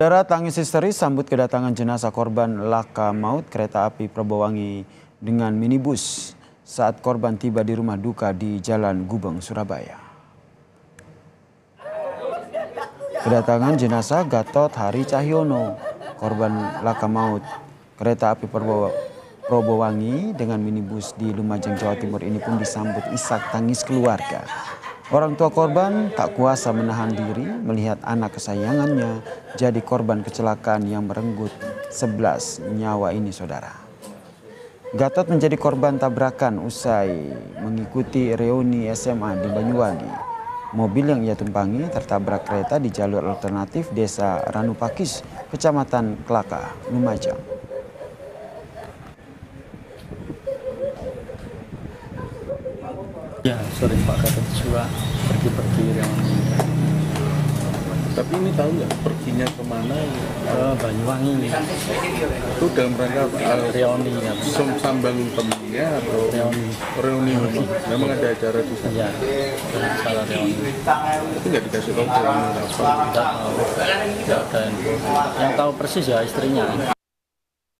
Saudara, tangis histeris sambut kedatangan jenazah korban laka maut kereta api Probowangi dengan minibus saat korban tiba di rumah duka di Jalan Gubeng, Surabaya. Kedatangan jenazah Gatot Hari Cahyono, korban laka maut kereta api Probowangi dengan minibus di Lumajang, Jawa Timur ini pun disambut isak tangis keluarga. Orang tua korban tak kuasa menahan diri melihat anak kesayangannya jadi korban kecelakaan yang merenggut 11 nyawa ini, saudara. Gatot menjadi korban tabrakan usai mengikuti reuni SMA di Banyuwangi. Mobil yang ia tumpangi tertabrak kereta di jalur alternatif desa Ranupakis, Kecamatan Klakah, Lumajang. Ya, sore Pak Gatot suka pergi-pergi yang tapi ini tahu nggak perginya kemana? Banyuwangi. Itu dalam rangka reuni ya. Sambang temannya atau reuni memang ada acara di sana. Ya, salah reuni. Itu nggak dikasih tahu. Tidak tahu. Yang tahu persis ya istrinya.